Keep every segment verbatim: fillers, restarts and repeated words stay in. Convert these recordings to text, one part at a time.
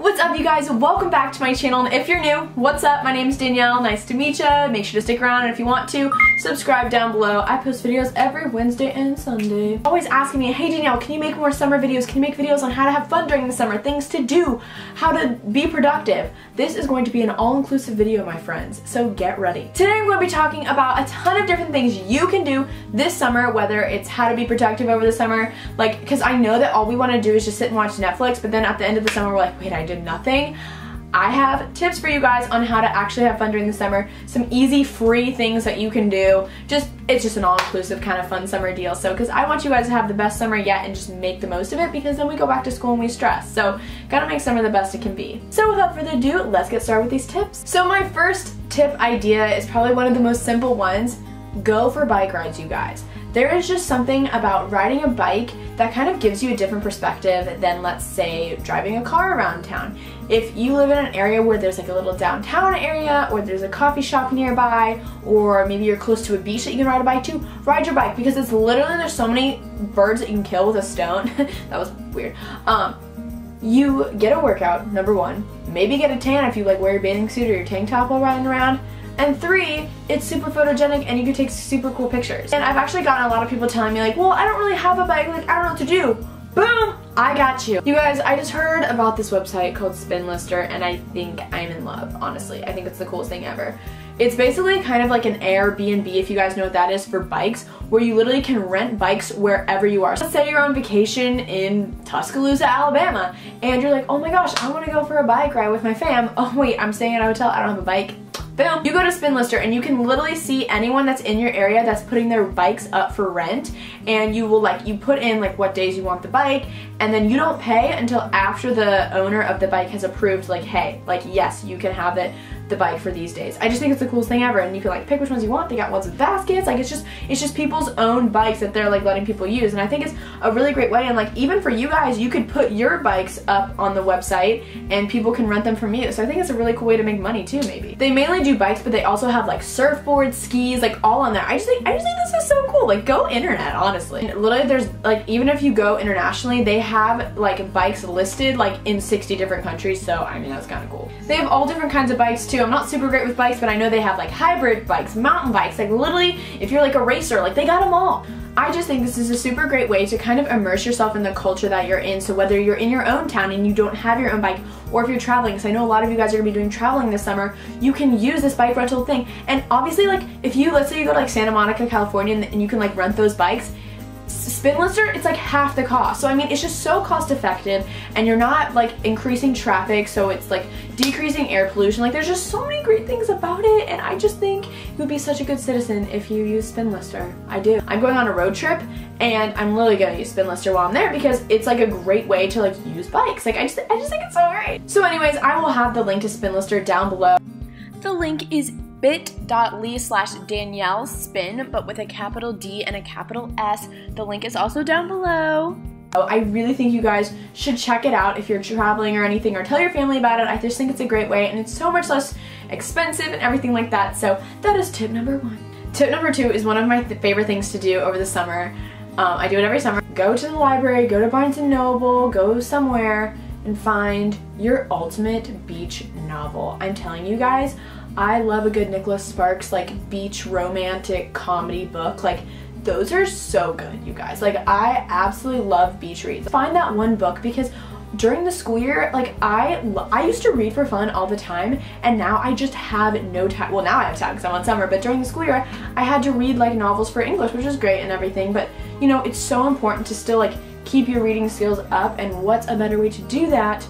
What's up, you guys? Welcome back to my channel, and if you're new, what's up? My name's Danielle, nice to meet ya. Make sure to stick around, and if you want to, subscribe down below. I post videos every Wednesday and Sunday. Always asking me, hey Danielle, can you make more summer videos? Can you make videos on how to have fun during the summer, things to do, how to be productive? This is going to be an all-inclusive video, my friends, so get ready. Today I'm going to be talking about a ton of different things you can do this summer, whether it's how to be productive over the summer, like, because I know that all we want to do is just sit and watch Netflix, but then at the end of the summer we're like, wait, I did nothing. I have tips for you guys on how to actually have fun during the summer, some easy free things that you can do. Just it's just an all-inclusive kind of fun summer deal. So because I want you guys to have the best summer yet and just make the most of it, because then we go back to school and we stress. So gotta make summer the best it can be. So without further ado, let's get started with these tips. So my first tip idea is probably one of the most simple ones. Go for bike rides, you guys. There is just something about riding a bike that kind of gives you a different perspective than, let's say, driving a car around town. If you live in an area where there's like a little downtown area, or there's a coffee shop nearby, or maybe you're close to a beach that you can ride a bike to, ride your bike, because it's literally, there's so many birds that you can kill with a stone. That was weird. Um, you get a workout, number one. Maybe get a tan if you like wear your bathing suit or your tank top while riding around. And three, it's super photogenic and you can take super cool pictures. And I've actually gotten a lot of people telling me like, well, I don't really have a bike, like I don't know what to do. Boom, I got you. You guys, I just heard about this website called SpinLister, and I think I'm in love, honestly. I think it's the coolest thing ever. It's basically kind of like an Airbnb, if you guys know what that is, for bikes, where you literally can rent bikes wherever you are. So let's say you're on vacation in Tuscaloosa, Alabama, and you're like, oh my gosh, I wanna go for a bike ride with my fam. Oh wait, I'm staying at a hotel, I don't have a bike. Boom. You go to SpinLister and you can literally see anyone that's in your area that's putting their bikes up for rent, and you will like, you put in like what days you want the bike, and then you don't pay until after the owner of the bike has approved, like, hey, like, yes, you can have it, the bike for these days. I just think it's the coolest thing ever, and you can like pick which ones you want. They got ones with baskets, like it's just, it's just people's own bikes that they're like letting people use, and I think it's a really great way. And like even for you guys, you could put your bikes up on the website and people can rent them from you. So I think it's a really cool way to make money too, maybe. They mainly do bikes, but they also have like surfboards, skis, like all on there. I just think I just think this is so cool. Like, go internet, honestly. And literally there's like, even if you go internationally, they have like bikes listed like in sixty different countries, so I mean that's kind of cool. They have all different kinds of bikes too. I'm not super great with bikes, but I know they have like hybrid bikes, mountain bikes, like literally if you're like a racer, like they got them all. I just think this is a super great way to kind of immerse yourself in the culture that you're in. So whether you're in your own town and you don't have your own bike, or if you're traveling, because I know a lot of you guys are gonna be doing traveling this summer, you can use this bike rental thing. And obviously, like if you, let's say you go to like Santa Monica, California, and, and you can like rent those bikes, SpinLister, it's like half the cost. So I mean, it's just so cost effective, and you're not like increasing traffic, so it's like decreasing air pollution. Like there's just so many great things about it, and I just think you would be such a good citizen if you use SpinLister. I do. I'm going on a road trip, and I'm literally gonna use SpinLister while I'm there, because it's like a great way to like use bikes. Like I just, I just think it's so great. So anyways, I will have the link to SpinLister down below. The link is bit.ly slash Danielle Spin, but with a capital D and a capital S. The link is also down below. I really think you guys should check it out if you're traveling or anything, or tell your family about it. I just think it's a great way, and it's so much less expensive and everything like that. So that is tip number one. Tip number two is one of my th- favorite things to do over the summer. Um, I do it every summer. Go to the library, go to Barnes and Noble, go somewhere and find your ultimate beach novel. I'm telling you guys, I love a good Nicholas Sparks like beach romantic comedy book. Like those are so good, you guys. Like I absolutely love beach reads. Find that one book, because during the school year, like I I used to read for fun all the time, and now I just have no time. Well, now I have time because I'm on summer, but during the school year I had to read like novels for English, which is great and everything, but you know, it's so important to still like keep your reading skills up, and what's a better way to do that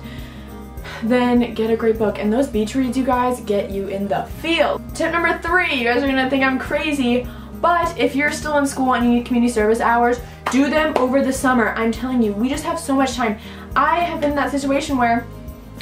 then get a great book. And those beach reads, you guys, get you in the field. Tip number three, you guys are gonna think I'm crazy, but if you're still in school and you need community service hours, do them over the summer. I'm telling you, we just have so much time. I have been in that situation where,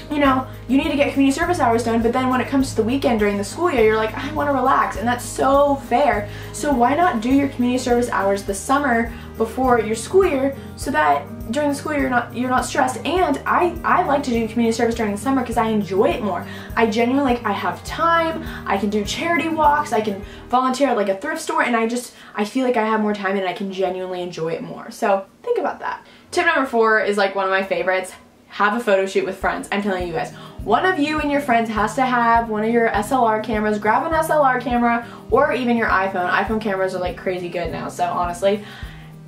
you know, you need to get community service hours done, but then when it comes to the weekend during the school year, you're like, I wanna relax, and that's so fair. So why not do your community service hours the summer before your school year, so that during the school year you're not you're not stressed. And I, I like to do community service during the summer because I enjoy it more. I genuinely, like, I have time, I can do charity walks, I can volunteer at like a thrift store, and I just, I feel like I have more time and I can genuinely enjoy it more. So think about that. Tip number four is like one of my favorites. have a photo shoot with friends. I'm telling you guys, one of you and your friends has to have one of your S L R cameras. Grab an S L R camera or even your iPhone. iPhone cameras are like crazy good now, so honestly,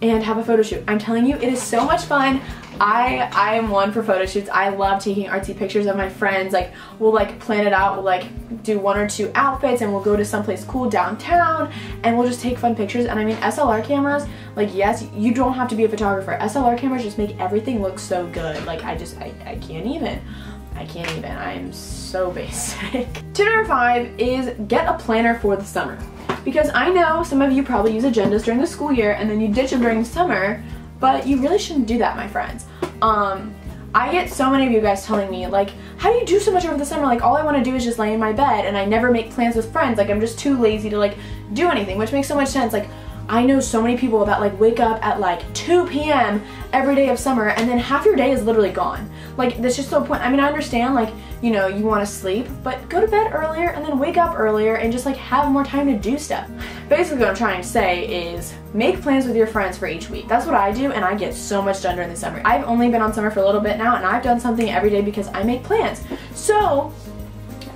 and have a photo shoot. I'm telling you, it is so much fun. I I am one for photo shoots. I love taking artsy pictures of my friends. Like, we'll like plan it out. We'll like do one or two outfits and we'll go to someplace cool downtown and we'll just take fun pictures. And I mean, S L R cameras, like, yes, you don't have to be a photographer. S L R cameras just make everything look so good. Like, I just, I, I can't even. I can't even. I am so basic. Tip number five is get a planner for the summer. Because I know some of you probably use agendas during the school year and then you ditch them during the summer, but you really shouldn't do that, my friends. Um, I get so many of you guys telling me, like, how do you do so much over the summer? Like, all I want to do is just lay in my bed and I never make plans with friends. Like, I'm just too lazy to, like, do anything, which makes so much sense. Like, I know so many people that, like, wake up at, like, two P M every day of summer and then half your day is literally gone. Like, that's just no point. I mean, I understand, like, you know, you want to sleep, but go to bed earlier and then wake up earlier and just, like, have more time to do stuff. Basically, what I'm trying to say is make plans with your friends for each week. That's what I do, and I get so much done during the summer. I've only been on summer for a little bit now, and I've done something every day because I make plans. So,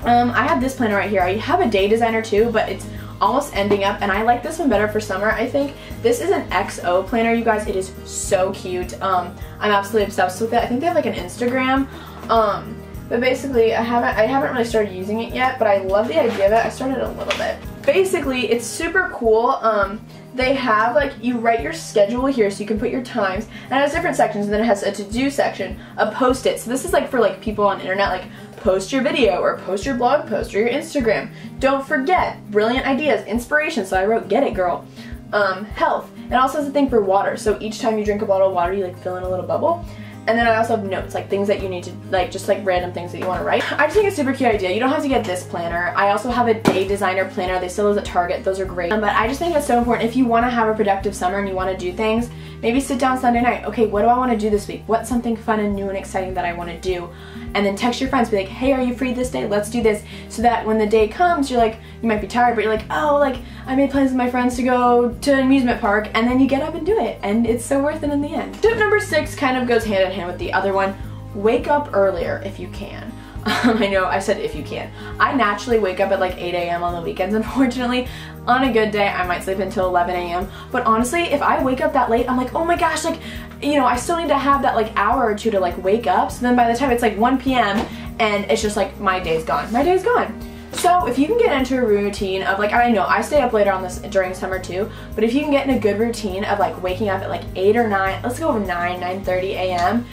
um, I have this planner right here. I have a Day Designer too, but it's almost ending up, and I like this one better for summer, I think. This is an X O planner, you guys. It is so cute. Um, I'm absolutely obsessed with it. I think they have, like, an Instagram. Um, but basically, I haven't, I haven't really started using it yet, but I love the idea of it. I started a little bit. Basically, it's super cool. Um, they have, like, you write your schedule here so you can put your times, and it has different sections, and then it has a to-do section, a post-it. So this is, like, for, like, people on the internet, like, post your video or post your blog post or your Instagram. Don't forget, brilliant ideas, inspiration. So I wrote, get it, girl. Um, health. It also has a thing for water. So each time you drink a bottle of water, you, like, fill in a little bubble. And then I also have notes, like things that you need to, like, just like random things that you want to write. I just think it's a super cute idea. You don't have to get this planner. I also have a Day Designer planner. They sell those at Target. Those are great. Um, but I just think it's so important. If you want to have a productive summer and you want to do things, maybe sit down Sunday night. Okay, what do I want to do this week? What's something fun and new and exciting that I want to do? And then text your friends. Be like, hey, are you free this day? Let's do this. So that when the day comes, you're like, you might be tired, but you're like, oh, like, I made plans with my friends to go to an amusement park. And then you get up and do it. And it's so worth it in the end. Tip number six kind of goes hand in hand with the other one. Wake up earlier if you can. Um, I know I said if you can. I naturally wake up at like eight A M on the weekends, unfortunately. On a good day, I might sleep until eleven A M But honestly, if I wake up that late, I'm like, oh my gosh, like, you know, I still need to have that like hour or two to like wake up. So then by the time it's like one P M and it's just like my day's gone. My day's gone. So if you can get into a routine of like, I know I stay up later on this during summer too, but if you can get in a good routine of like waking up at like eight or nine, let's go over nine, nine thirty A M,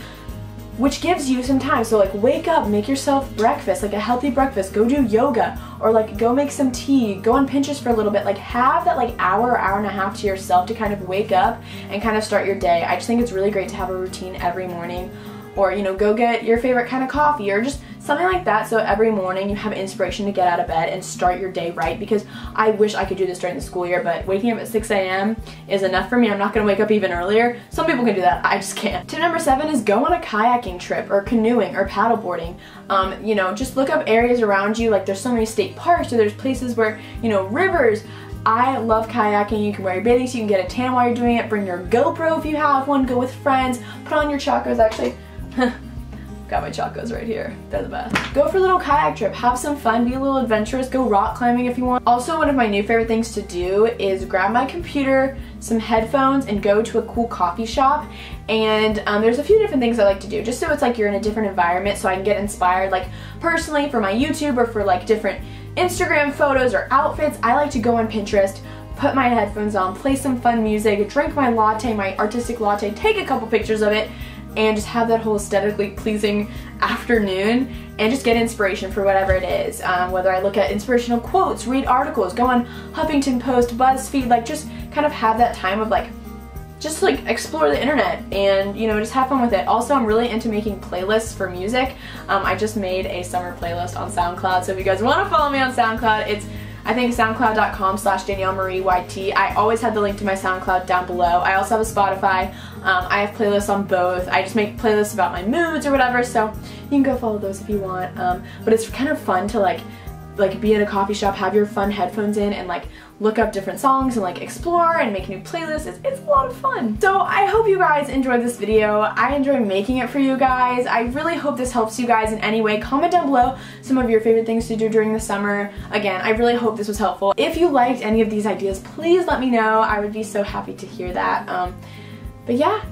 which gives you some time. So like wake up, make yourself breakfast, like a healthy breakfast, go do yoga, or like go make some tea, go on Pinterest for a little bit, like have that like hour, hour and a half to yourself to kind of wake up and kind of start your day. I just think it's really great to have a routine every morning, or, you know, go get your favorite kind of coffee or just something like that, so every morning you have inspiration to get out of bed and start your day right. Because I wish I could do this during the school year, but waking up at six A M is enough for me. I'm not going to wake up even earlier. Some people can do that. I just can't. Tip number seven is go on a kayaking trip or canoeing or paddleboarding. Um, you know, just look up areas around you. Like, there's so many state parks, or there's places where, you know, rivers. I love kayaking. You can wear your bathing suit, you can get a tan while you're doing it. Bring your GoPro if you have one. Go with friends. Put on your Chacos, actually. Got my Chacos right here. They're the best. Go for a little kayak trip. Have some fun. Be a little adventurous. Go rock climbing if you want. Also, one of my new favorite things to do is grab my computer, some headphones, and go to a cool coffee shop. And um, there's a few different things I like to do, just so it's like you're in a different environment, so I can get inspired, like personally for my YouTube or for like different Instagram photos or outfits. I like to go on Pinterest, put my headphones on, play some fun music, drink my latte, my artistic latte, take a couple pictures of it, and just have that whole aesthetically pleasing afternoon and just get inspiration for whatever it is. Um, whether I look at inspirational quotes, read articles, go on Huffington Post, BuzzFeed, like just kind of have that time of like, just like explore the internet and, you know, just have fun with it. Also, I'm really into making playlists for music. Um, I just made a summer playlist on SoundCloud, so if you guys want to follow me on SoundCloud, it's I think soundcloud dot com slash Danielle Marie Y T. I always have the link to my SoundCloud down below. I also have a Spotify. Um, I have playlists on both. I just make playlists about my moods or whatever, so you can go follow those if you want. Um, but it's kind of fun to like like be at a coffee shop, have your fun headphones in, and like look up different songs and like explore and make new playlists. It's, it's a lot of fun. So I hope you guys enjoyed this video. I enjoyed making it for you guys. I really hope this helps you guys in any way. Comment down below some of your favorite things to do during the summer. Again, I really hope this was helpful. If you liked any of these ideas, please let me know. I would be so happy to hear that. Um, but yeah,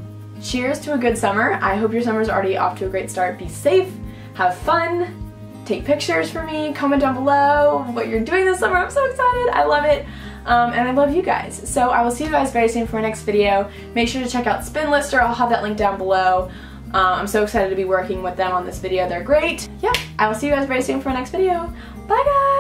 cheers to a good summer. I hope your summer's already off to a great start. Be safe, have fun. Take pictures for me, comment down below what you're doing this summer. I'm so excited, I love it, um, and I love you guys. So I will see you guys very soon for my next video. Make sure to check out SpinLister, I'll have that link down below. Uh, I'm so excited to be working with them on this video, they're great. Yeah, I will see you guys very soon for my next video. Bye guys!